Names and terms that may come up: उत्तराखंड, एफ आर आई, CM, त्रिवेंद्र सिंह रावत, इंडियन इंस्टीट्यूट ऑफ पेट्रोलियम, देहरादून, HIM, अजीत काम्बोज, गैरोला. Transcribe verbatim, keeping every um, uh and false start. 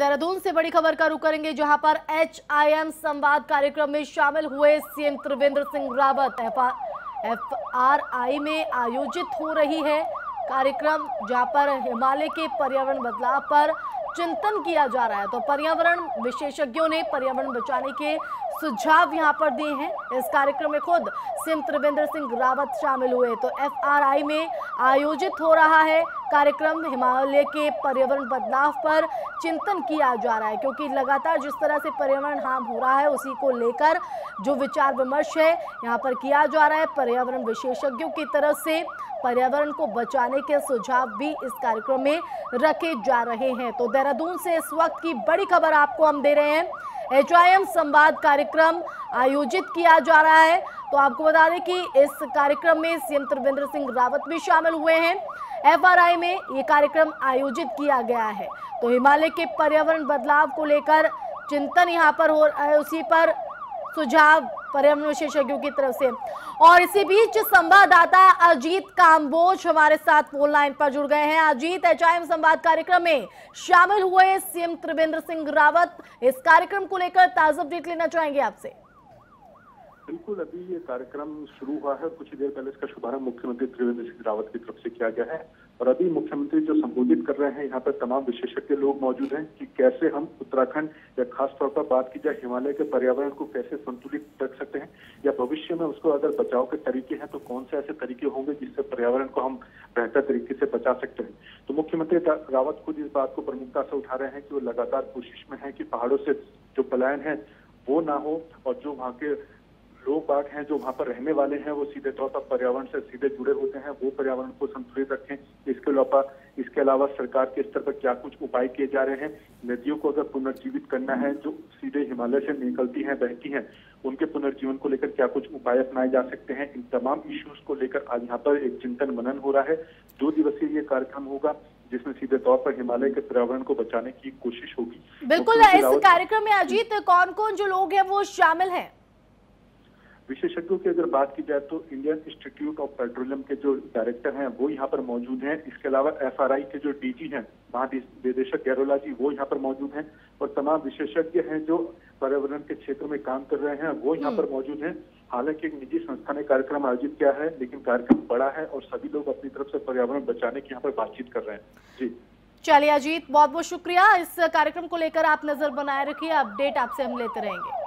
देहरादून से बड़ी खबर का रुख करेंगे, जहां पर एच आई एम संवाद कार्यक्रम में शामिल हुए CM त्रिवेंद्र सिंह रावत। एफ आर आई में आयोजित हो रही है कार्यक्रम, जहां पर हिमालय के पर्यावरण बदलाव पर चिंतन किया जा रहा है। तो पर्यावरण विशेषज्ञों ने पर्यावरण बचाने के सुझाव यहां पर दिए हैं। इस कार्यक्रम में खुद सीएम त्रिवेंद्र सिंह रावत शामिल हुए। तो एफ आर आई में आयोजित हो रहा है कार्यक्रम, हिमालय के पर्यावरण बदलाव पर चिंतन किया जा रहा है, क्योंकि लगातार जिस तरह से पर्यावरण हार्म हो रहा है उसी को लेकर जो विचार विमर्श है यहाँ पर किया जा रहा है। पर्यावरण विशेषज्ञों की तरफ से पर्यावरण को बचाने के सुझाव भी इस कार्यक्रम में रखे जा रहे हैं। तो देहरादून से इस वक्त की बड़ी खबर आपको हम दे रहे हैं। एच आई एम संवाद कार्यक्रम आयोजित किया जा रहा है। तो आपको बता दें कि इस कार्यक्रम में सीएम त्रिवेंद्र सिंह रावत भी शामिल हुए हैं। एफ आर आई में ये कार्यक्रम आयोजित किया गया है। तो हिमालय के पर्यावरण बदलाव को लेकर चिंतन यहाँ पर हो रहा है, उसी पर सुझाव पर्यावरण विशेषज्ञों की तरफ से। और इसी बीच संवाददाता अजीत काम्बोज हमारे साथ फोन लाइन पर जुड़ गए हैं। अजीत, एच आई एम संवाद कार्यक्रम में शामिल हुए सीएम त्रिवेंद्र सिंह रावत, इस कार्यक्रम को लेकर ताजा अपडेट लेना चाहेंगे आपसे। बिल्कुल, अभी ये कार्यक्रम शुरू हुआ है, कुछ देर पहले इसका शुभारंभ मुख्यमंत्री त्रिवेंद्र सिंह रावत की तरफ से किया गया है। और अभी मुख्यमंत्री जो संबोधित कर रहे हैं, यहाँ पर तमाम विशेषज्ञ लोग मौजूद हैं कि कैसे हम उत्तराखंड या खासतौर पर बात की जाए हिमालय के पर्यावरण को कैसे संतुलित रख सकते हैं, या भविष्य में उसको अगर बचाव के तरीके हैं तो कौन से ऐसे तरीके होंगे जिससे पर्यावरण को हम बेहतर तरीके से बचा सकते हैं। तो मुख्यमंत्री रावत खुद इस बात को प्रमुखता से उठा रहे हैं कि वो लगातार कोशिश में है कि पहाड़ों से जो पलायन है वो ना हो, और जो वहाँ के लोग बाग हैं, जो वहाँ पर रहने वाले हैं, वो सीधे तौर पर पर्यावरण से सीधे जुड़े होते हैं, वो पर्यावरण को संतुलित रखें। इसके अलावा इसके अलावा सरकार के स्तर पर क्या कुछ उपाय किए जा रहे हैं, नदियों को अगर पुनर्जीवित करना है जो सीधे हिमालय से निकलती हैं, बहती हैं, उनके पुनर्जीवन को लेकर क्या कुछ उपाय अपनाए जा सकते हैं। इन तमाम इश्यूज को लेकर आज यहाँ पर एक चिंतन मनन हो रहा है। दो दिवसीय ये कार्यक्रम होगा जिसमें सीधे तौर पर हिमालय के पर्यावरण को बचाने की कोशिश होगी। बिल्कुल, इस कार्यक्रम में अजीत कौन कौन जो लोग हैं वो शामिल हैं? विशेषज्ञों की अगर बात की जाए तो इंडियन इंस्टीट्यूट ऑफ पेट्रोलियम के जो डायरेक्टर हैं वो यहाँ पर मौजूद हैं। इसके अलावा एफ आर आई के जो डी जी हैं महानिदेशक गैरोला जी, वो यहाँ पर मौजूद हैं। और तमाम विशेषज्ञ हैं जो पर्यावरण के क्षेत्र में काम कर रहे हैं, वो यहाँ पर मौजूद हैं। हालांकि एक निजी संस्था ने कार्यक्रम आयोजित किया है, लेकिन कार्यक्रम बड़ा है और सभी लोग अपनी तरफ से पर्यावरण बचाने की यहाँ पर बातचीत कर रहे हैं। जी चलिए अजीत, बहुत बहुत शुक्रिया। इस कार्यक्रम को लेकर आप नजर बनाए रखिए, अपडेट आपसे हम लेते रहेंगे।